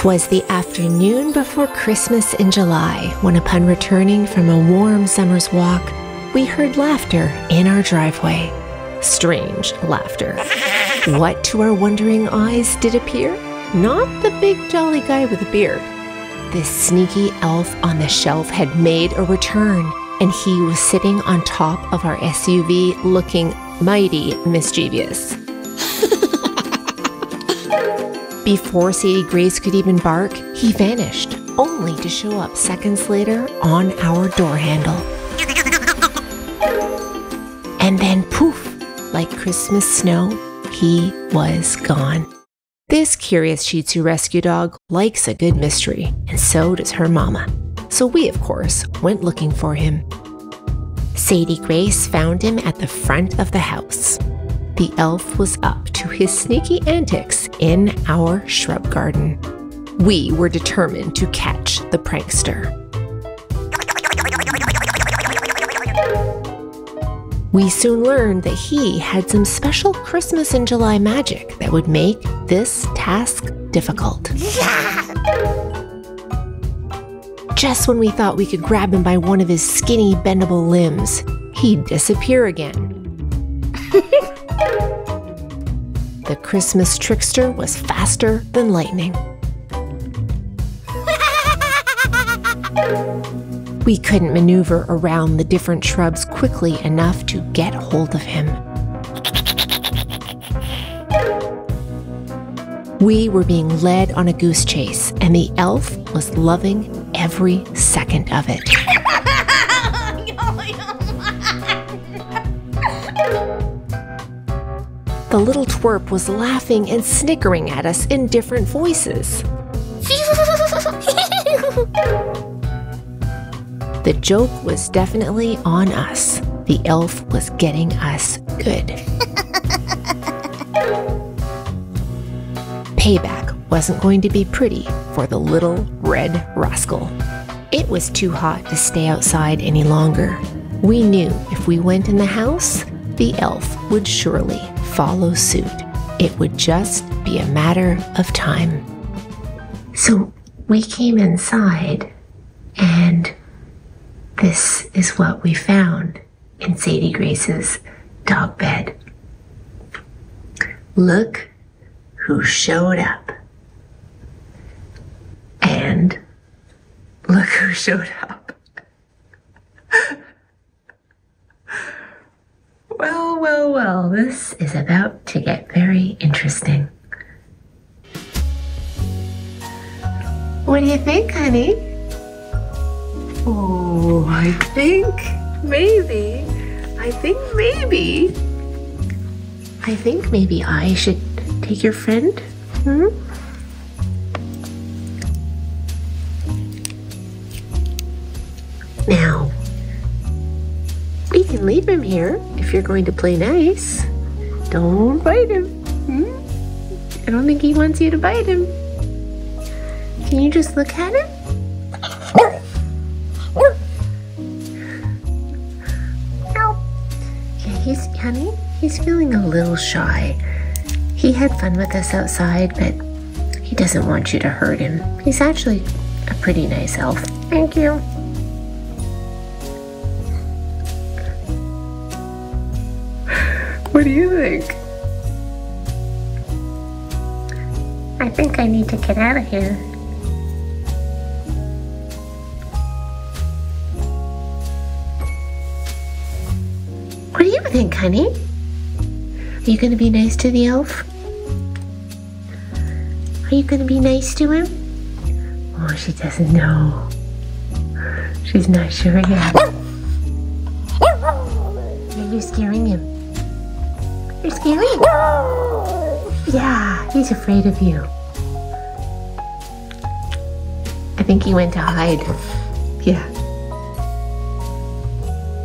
'Twas the afternoon before Christmas in July, when upon returning from a warm summer's walk, we heard laughter in our driveway. Strange laughter. What to our wondering eyes did appear? Not the big jolly guy with a beard. This sneaky elf on the shelf had made a return, and he was sitting on top of our SUV looking mighty mischievous. Before Sadie Grace could even bark, he vanished, only to show up seconds later on our door handle. And then poof, like Christmas snow, he was gone. This curious Shih Tzu rescue dog likes a good mystery, and so does her mama. So we, of course, went looking for him. Sadie Grace found him at the front of the house. The elf was up to his sneaky antics in our shrub garden. We were determined to catch the prankster. We soon learned that he had some special Christmas in July magic that would make this task difficult. Just when we thought we could grab him by one of his skinny, bendable limbs, he'd disappear again. The Christmas trickster was faster than lightning. We couldn't maneuver around the different shrubs quickly enough to get hold of him. We were being led on a goose chase, and the elf was loving every second of it. The little twerp was laughing and snickering at us in different voices. The joke was definitely on us. The elf was getting us good. Payback wasn't going to be pretty for the little red rascal. It was too hot to stay outside any longer. We knew if we went in the house, the elf would surely follow suit. It would just be a matter of time. So we came inside, and this is what we found in Sadie Grace's dog bed. Look who showed up. And look who showed up. Well, well, well, this is about to get very interesting. What do you think, honey? Oh, I think maybe I should take your friend, Now, we can leave him here if you're going to play nice. Don't bite him, I don't think he wants you to bite him. Can you just look at him? Honey, he's feeling a little shy. He had fun with us outside, but he doesn't want you to hurt him. He's actually a pretty nice elf. Thank you. What do you think? I think I need to get out of here. What do you think, honey? Are you going to be nice to the elf? Are you going to be nice to him? Oh, she doesn't know. She's not sure yet. You're scaring him. You're scaring him. Yeah, he's afraid of you. I think he went to hide. Yeah.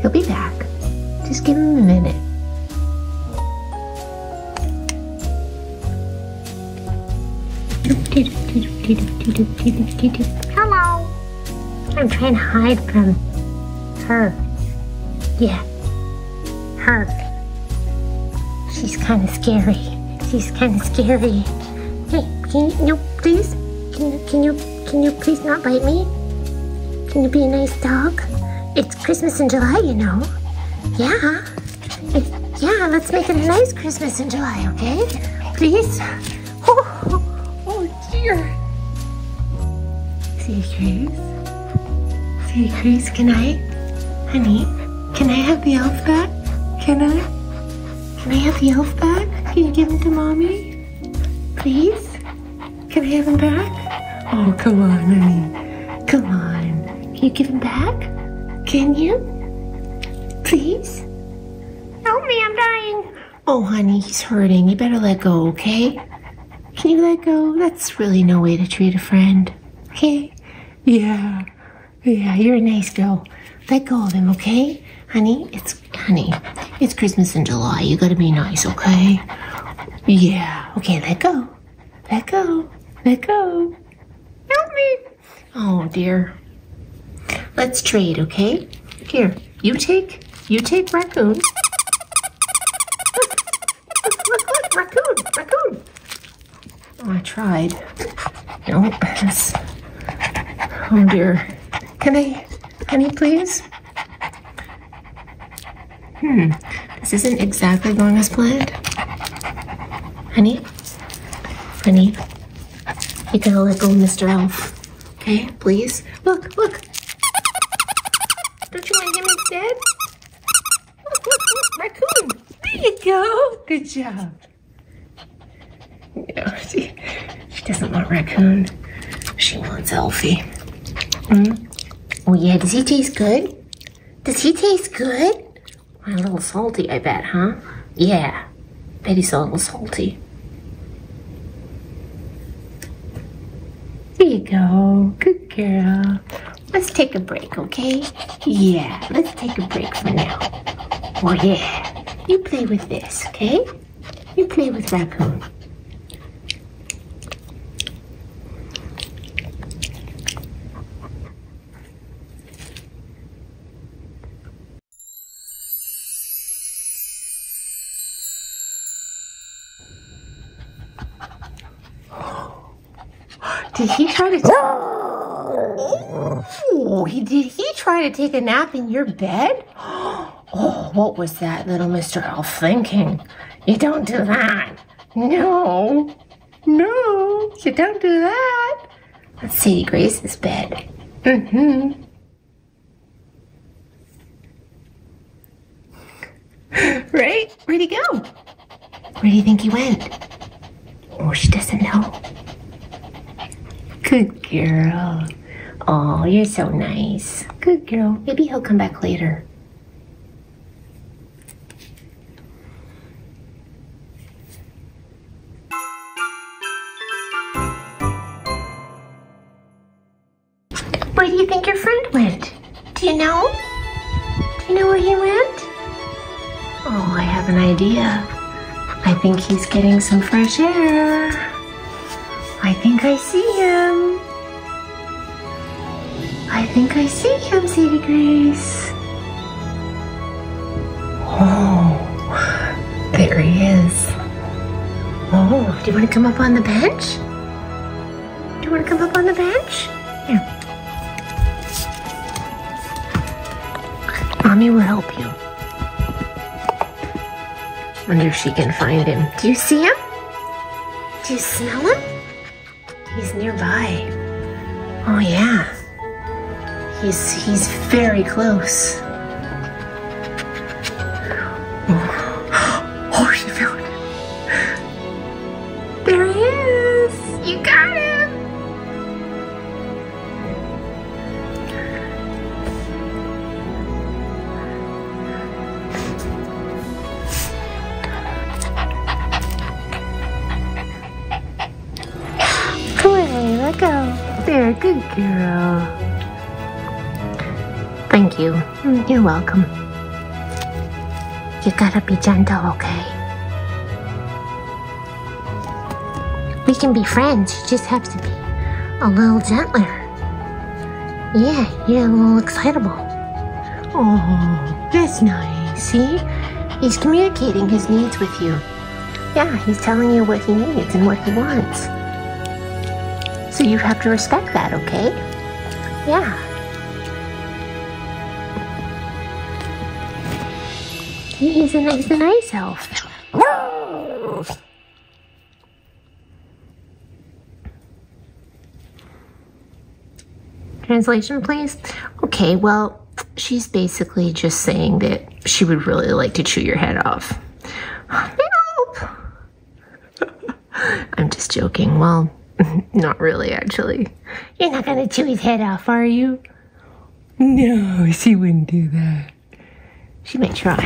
He'll be back. Just give him a minute. Hello. I'm trying to hide from her. Yeah, her. She's kind of scary. Hey, can you, no, please? Can you please not bite me? Can you be a nice dog? It's Christmas in July, you know. Yeah. Yeah, let's make it a nice Christmas in July, okay? Please? Oh dear. Sadie Grace, can I? Honey, can I have the elf back? Can I have the elf back? Can you give him to Mommy? Please? Can I have him back? Oh, come on, honey. Come on. Can you give him back? Can you? Please? Help me, I'm dying. Oh, honey, he's hurting. You better let go, okay? Can you let go? That's really no way to treat a friend. Okay? Yeah, you're a nice girl. Let go of him, okay? Honey, it's Christmas in July. You gotta be nice, okay? Yeah. Okay, let go. Let go. Let go. Help me. Oh, dear. Let's trade, okay? Here, you take raccoon. Look, raccoon. Oh, I tried. No, that's... Oh, dear. Honey, please? This isn't exactly going as planned. Honey, you gotta let go of Mr. Elf. Okay, please? Look. Don't you want to get me dead? Look, raccoon. There you go. Good job. No, she doesn't want raccoon. She wants Elfie. Oh yeah, does he taste good? A little salty, I bet, huh? Yeah, bet he's a little salty. There you go, good girl. Let's take a break, okay? Yeah, let's take a break for now. Oh yeah, you play with this, okay? You play with raccoon. Did he try to? Did he try to take a nap in your bed? Oh, what was that little Mr. Elf thinking? You don't do that. No, you don't do that. That's Sadie Grace's bed. Right? Where'd he go? Where do you think he went? Oh, she doesn't know. Good girl. Oh, you're so nice. Good girl. Maybe he'll come back later. Where do you think your friend went? Do you know? Do you know where he went? Oh, I have an idea. I think he's getting some fresh air. I think I see him. I think I see him, Sadie Grace. Oh, there he is. Oh, do you want to come up on the bench? Here. Mommy will help you. Wonder if she can find him. Do you see him? Do you smell him? He's nearby. Oh yeah. He's very close. Oh, she found him. There he is. You got him. Let go. There, good girl. Thank you. You're welcome. You gotta be gentle, okay? We can be friends. You just have to be a little gentler. Yeah, you're a little excitable. Oh, that's nice. See? He's communicating his needs with you. Yeah, he's telling you what he needs and what he wants. So you have to respect that, okay? Yeah. He's a nice elf. Translation, please. Okay, well, she's basically just saying that she would really like to chew your head off. Help! I'm just joking. Well, not really, actually. You're not gonna chew his head off, are you? No, she wouldn't do that. She might try.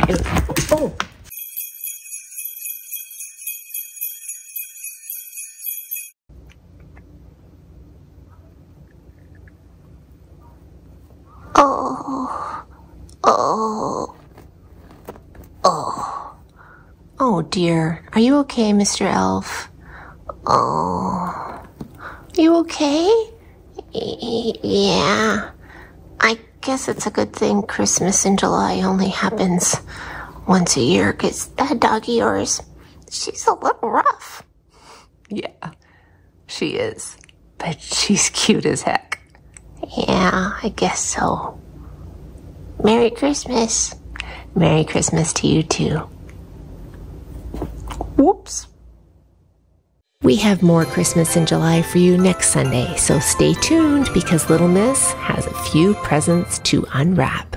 Oh! Oh! Oh! Oh! Oh dear. Are you okay, Mr. Elf? Oh. You okay? Yeah. I guess it's a good thing Christmas in July only happens once a year, because that dog of yours, she's a little rough. Yeah, she is. But she's cute as heck. Yeah, I guess so. Merry Christmas. Merry Christmas to you too. Whoops. We have more Christmas in July for you next Sunday, so stay tuned because Little Miss has a few presents to unwrap.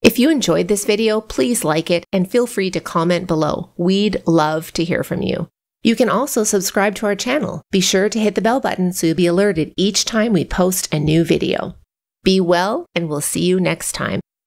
If you enjoyed this video, please like it and feel free to comment below. We'd love to hear from you. You can also subscribe to our channel. Be sure to hit the bell button so you'll be alerted each time we post a new video. Be well, and we'll see you next time.